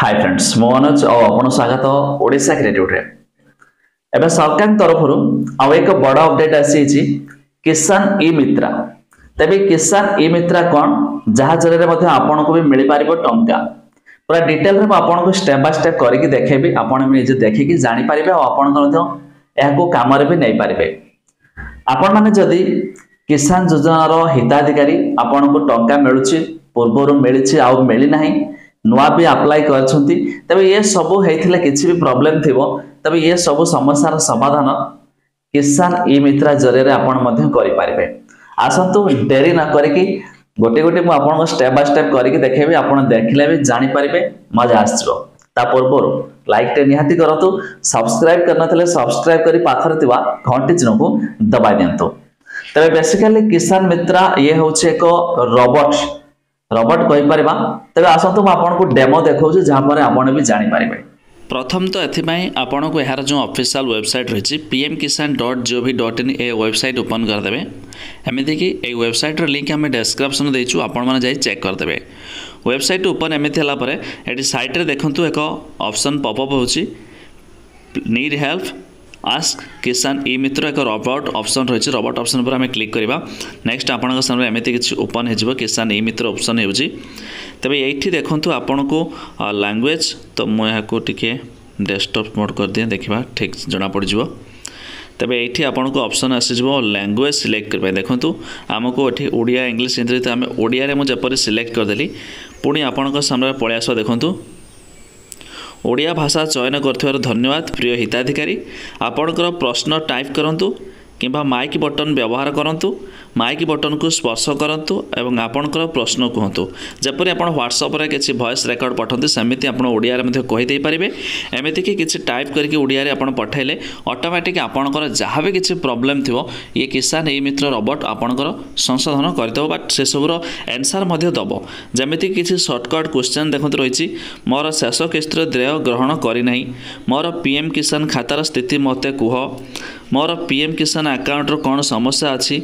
Hi friends मो अनुज और आपन स्वागत ओडिशा क्रिएटिव एवं सरकार तरफ आउ एक बड़ा अपडेट आसी किसान ई मित्रा। तबे किसान ई मित्रा कौन जहा जरिए आपण को भी मिल पार टंका पूरा डिटेल में आपन को स्टेप बाय स्टेप करके देखेबी आपण निजे देखिकी जानि पारिबे और आपण को यहां काम रे भी नै पारिबे। आपण माने जदी किसान योजना रो हिताधिकारी आपण को टंका मिलुची पूर्व मिली आउ मिली नाही नुआ भी अप्लाई कर ये सब होता किसी भी प्रॉब्लम थी तब ये सब समस्या समाधान किसान ई मित्रा जरिए आपारे। आसतु डेरी न करके गोटे गोटे मुझे स्टेप बाय स्टेप करके देखेबी आप देखने भी जानीपारे मजा आसवर लाइक टे निहाती करतु सब्सक्राइब करना सब्सक्राइब कर पाखर थी घंटी चिन्ह को दबाई दिंतु। तेज बेसिकाली किसान मित्रा ये हूँ एक रोबोट कही पारिबा। तबे आसतु म आपन को डेमो देखाउछु जहा पर आपन भी जानि पारिबे। प्रथम तो एथिपाई आपन को यार जो ऑफिशियल वेबसाइट रही pmkisan.gov.in ए वेबसाइट ओपन कर देबे। एमिति कि ए वेबसाइट रो लिंक हमें डिस्क्रिप्शन देइछु आपन माने जाई चेक कर देबे। वेबसाइट ओपन एमिति हला परे एटी साइट रे देखंतु एको ऑप्शन पॉपअप होछि need help ask Kisan e Mitra एक रोबोट ऑप्शन रही। रोबोट ऑप्शन पर आम क्लिक करवा नेक्स्ट आपण सामने एमती किसी ओपन हो किसान ई मित्र ऑप्शन हो। तबे ये देखूँ आपण को लैंग्वेज तो मुझे डेस्कटॉप मोड कर दिए देखा ठीक जना पड़। तबे ये आपन को ऑप्शन आसीज लैंग्वेज सिलेक्ट करवा देखूँ आमको ये ओडिया इंग्लीश हिंदी तो आम ओडिया मुझे जपर सिलेक्ट करदेली पुणी आपण सामने पलि आस देखूँ ओडिया भाषा चयन कर धन्यवाद प्रिय हिताधिकारी। आपणकर प्रश्न टाइप करंतु किंबा माइक बटन व्यवहार करंतु माइक बटन को स्पर्श करंतु एवं आपणकर प्रश्न कहतु जपरि आपण व्हाट्सएप रे किछि वॉइस रेकॉर्ड पठंती सेमिति आपण ओडिया रे मध्ये कहि देई परिबे। एमिति कि किछि टाइप करके ओडिया रे आपण पठाइले ऑटोमेटिक आपणकर जहाँ भी किछि प्रॉब्लम थिवो ये किसान ई मित्र रोबोट आपणकर संशोधन करतबो बट से सब रो आंसर मध्ये दबो। जेमिति किछि शॉर्टकट क्वेश्चन देखत रहिछि मोर शेष किस्तर देय ग्रहण करि नाही मोर पीएम किसान खातार स्थिति मते कुह मोर पीएम किसान अकाउंट रो कौन समस्या अच्छी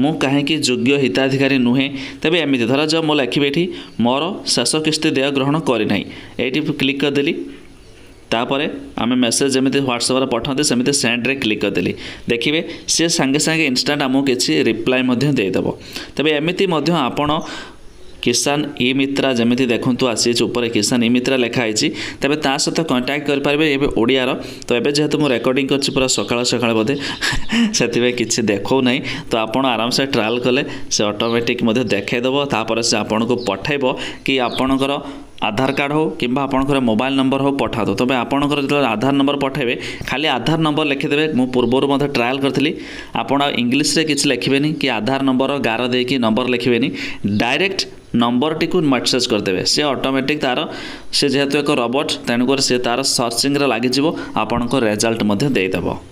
मु कहीं योग्य हिताधिकारी नुहे। तबे एमती धर जब मो लिखे मोर शेष किस्ती देय ग्रहण करना ये क्लिक करदेली तापर आम मेसेज जमी ह्वाट्सअप पठाते सेमती सेंड्रे क्लिक करदेली देखिए सी सांगे सांगे इनस्टाट आमको किसी रिप्लाय देदेव। तबे एमती आपण किसान ई मित्रा जमी देखूँ आसी ऊपर किसान ई मित्रा लिखाई तेज ता सहित कंटाक्ट करेंगे ये ओडियार तो ये जेहतु मुझे रेकर्डिंग करा सका सका बोधे से किसी देखो ना तो आप आराम से ट्राएल कले से ऑटोमेटिक देखदेव तापर से आपन को पठाइब कि आपणकर आधार कार्ड हो कि आपणकर मोबाइल नंबर हो पठा दो। तबे आपणकर जो आधार नंबर पठाइबे खाली आधार नंबर लिखिदेवे। मु पूर्वर मधे ट्रायल करी आपड़ा इंग्लीश रे किसी लिखेबेनी कि आधार नंबर गार देकी नंबर लिखेबेनी डायरेक्ट नंबर टी मेसेज करदेवे सी ऑटोमेटिक तार से जेहेतु एक रोबोट तेणुकर सी तार सर्चिंग लगे आपन को रिजल्ट देदेव।